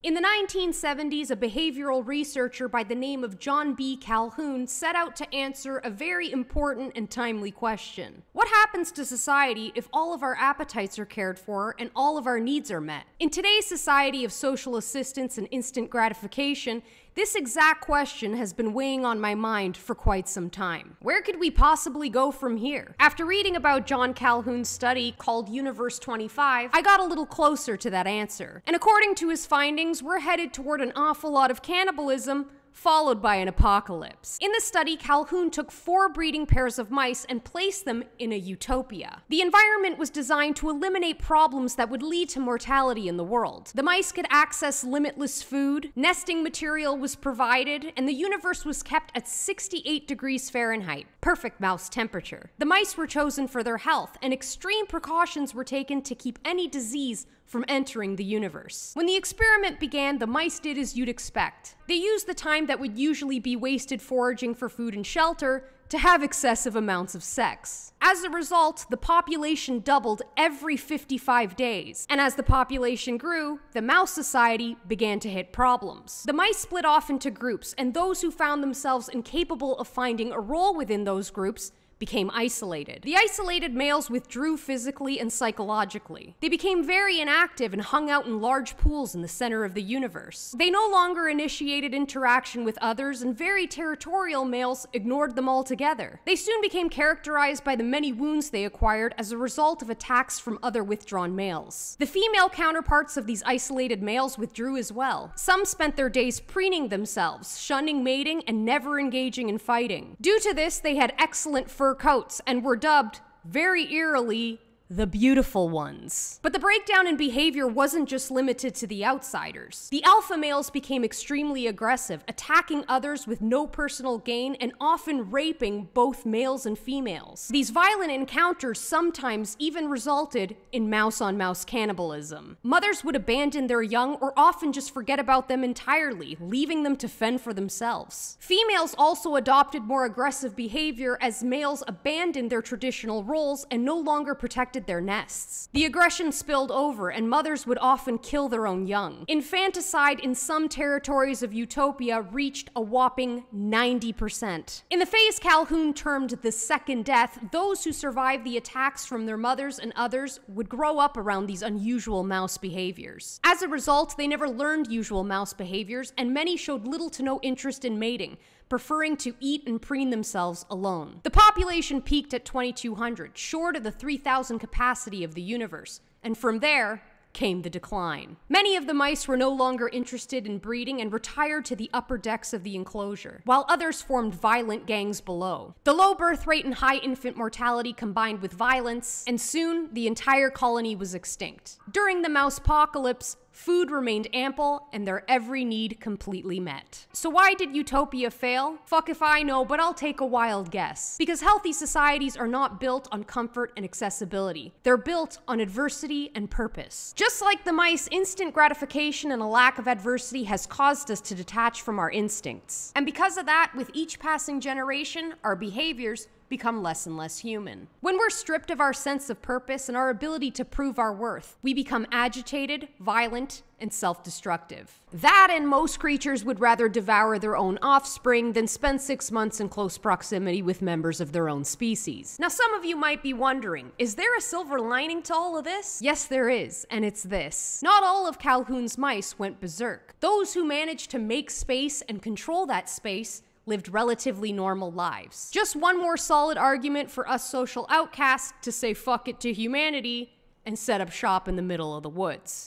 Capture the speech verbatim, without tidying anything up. In the nineteen seventies, a behavioral researcher by the name of John B. Calhoun set out to answer a very important and timely question. What happens to society if all of our appetites are cared for and all of our needs are met? In today's society of social assistance and instant gratification, this exact question has been weighing on my mind for quite some time. Where could we possibly go from here? After reading about John Calhoun's study called Universe twenty-five, I got a little closer to that answer. And according to his findings, we're headed toward an awful lot of cannibalism, followed by an apocalypse. In the study, Calhoun took four breeding pairs of mice and placed them in a utopia. The environment was designed to eliminate problems that would lead to mortality in the world. The mice could access limitless food, nesting material was provided, and the universe was kept at sixty-eight degrees Fahrenheit, perfect mouse temperature. The mice were chosen for their health, and extreme precautions were taken to keep any disease from entering the universe. When the experiment began, the mice did as you'd expect. They used the time that would usually be wasted foraging for food and shelter to have excessive amounts of sex. As a result, the population doubled every fifty-five days, and as the population grew, the mouse society began to hit problems. The mice split off into groups, and those who found themselves incapable of finding a role within those groups became isolated. The isolated males withdrew physically and psychologically. They became very inactive and hung out in large pools in the center of the universe. They no longer initiated interaction with others, and very territorial males ignored them altogether. They soon became characterized by the many wounds they acquired as a result of attacks from other withdrawn males. The female counterparts of these isolated males withdrew as well. Some spent their days preening themselves, shunning mating, and never engaging in fighting. Due to this, they had excellent fur coats and were dubbed, very eerily, the beautiful ones. But the breakdown in behavior wasn't just limited to the outsiders. The alpha males became extremely aggressive, attacking others with no personal gain and often raping both males and females. These violent encounters sometimes even resulted in mouse-on-mouse cannibalism. Mothers would abandon their young or often just forget about them entirely, leaving them to fend for themselves. Females also adopted more aggressive behavior as males abandoned their traditional roles and no longer protected their nests. The aggression spilled over, and mothers would often kill their own young. Infanticide in some territories of Utopia reached a whopping ninety percent. In the phase Calhoun termed the second death, those who survived the attacks from their mothers and others would grow up around these unusual mouse behaviors. As a result, they never learned usual mouse behaviors, and many showed little to no interest in mating, preferring to eat and preen themselves alone. The population peaked at twenty-two hundred, short of the three thousand capacity of the universe, and from there came the decline. Many of the mice were no longer interested in breeding and retired to the upper decks of the enclosure, while others formed violent gangs below. The low birth rate and high infant mortality combined with violence, and soon the entire colony was extinct. During the mousepocalypse, food remained ample, and their every need completely met. So why did Utopia fail? Fuck if I know, but I'll take a wild guess. Because healthy societies are not built on comfort and accessibility. They're built on adversity and purpose. Just like the mice, instant gratification and a lack of adversity has caused us to detach from our instincts. And because of that, with each passing generation, our behaviors become less and less human. When we're stripped of our sense of purpose and our ability to prove our worth, we become agitated, violent, and self-destructive. That and most creatures would rather devour their own offspring than spend six months in close proximity with members of their own species. Now, some of you might be wondering, is there a silver lining to all of this? Yes, there is, and it's this. Not all of Calhoun's mice went berserk. Those who managed to make space and control that space lived relatively normal lives. Just one more solid argument for us social outcasts to say fuck it to humanity and set up shop in the middle of the woods.